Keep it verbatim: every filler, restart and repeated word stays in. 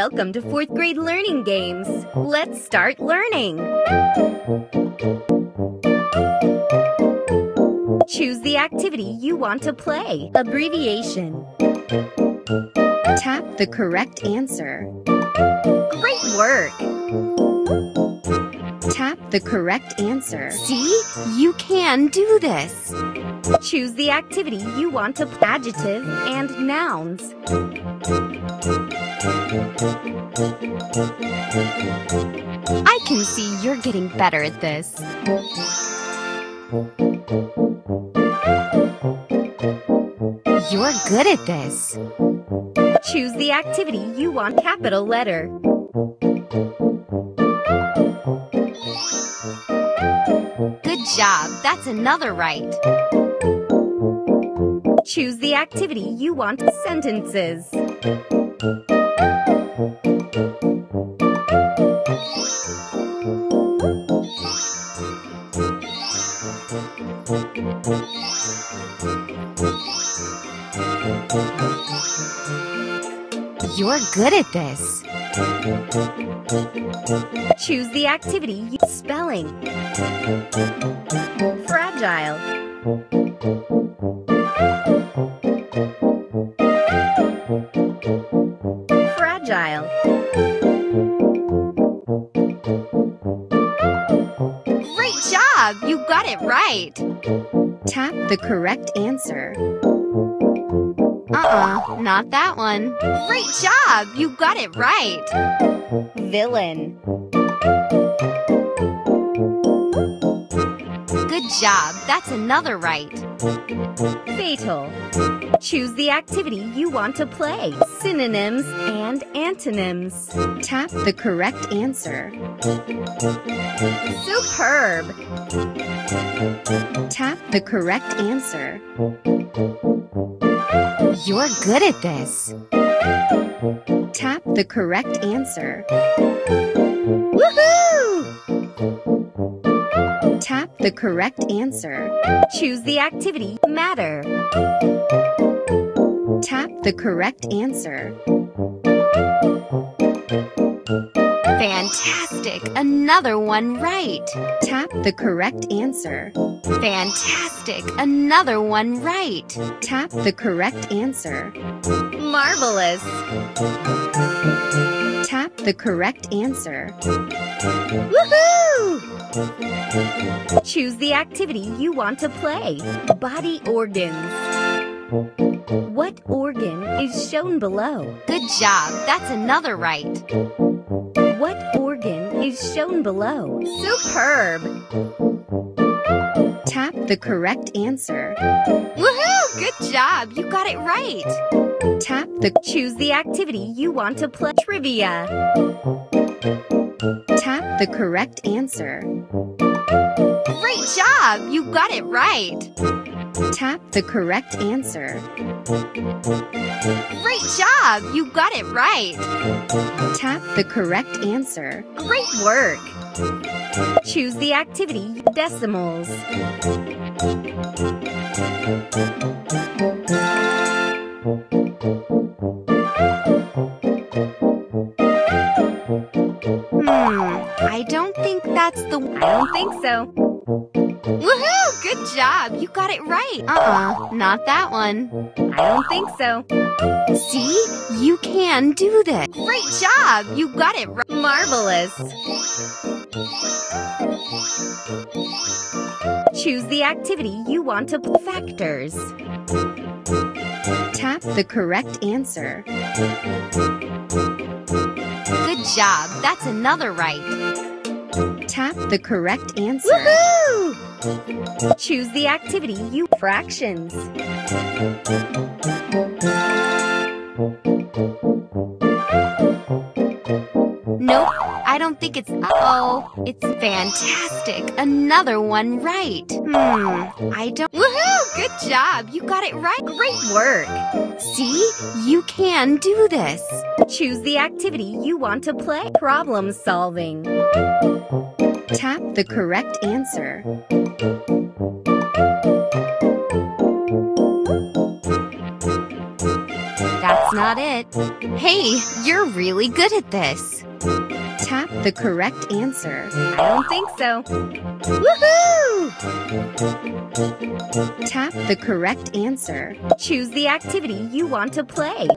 Welcome to fourth grade learning games. Let's start learning. Choose the activity you want to play. Abbreviation. Tap the correct answer. Great work. Tap the correct answer. See? You can do this. Choose the activity you want to play. Adjective and nouns. I can see you're getting better at this. You're good at this. Choose the activity you want. Capital letter. Good job. That's another right. Choose the activity you want. Sentences. You're good at this. Choose the activity you spelling. Fragile. Fragile. Great job! You got it right! Tap the correct answer. Uh-uh, not that one. Great job! You got it right! Villain. Good job! That's another right. Fatal. Choose the activity you want to play. Synonyms and antonyms. Tap the correct answer. Superb! Tap the correct answer. You're good at this. Tap the correct answer. Woohoo! Tap the correct answer. Choose the activity. Matter. Tap the correct answer. Fantastic! Another one right. Tap the correct answer. Fantastic! Another one right. Tap the correct answer. Marvelous! Tap the correct answer. Woohoo! Choose the activity you want to play. Body organs. What organ is shown below? Good job! That's another right. What organ is shown below? Superb! Tap the correct answer. Woohoo! Good job! You got it right! Tap the... Choose the activity you want to play. Trivia. Tap the correct answer. Great job! You got it right! Tap the correct answer. Great job! You got it right! Tap the correct answer. Great work! Choose the activity. Decimals. Hmm, I don't think that's the... I don't think so. Woohoo! Good job! You got it right! Uh-uh, not that one. I don't think so. See? You can do this. Great job! You got it right. Marvelous! Choose the activity you want to play. Factors. Tap the correct answer. Good job! That's another right. Tap the correct answer. Woohoo! Choose the activity you... Fractions. Nope, I don't think it's... Uh-oh, it's fantastic. Another one right. Hmm, I don't... Woohoo! Good job! You got it right. Great work! See? You can do this. Choose the activity you want to play. Problem solving. Tap the correct answer. That's that's not it. Hey, you're really good at this. Tap the correct answer. I don't think so. Woohoo! Tap the correct answer. Choose the activity you want to play.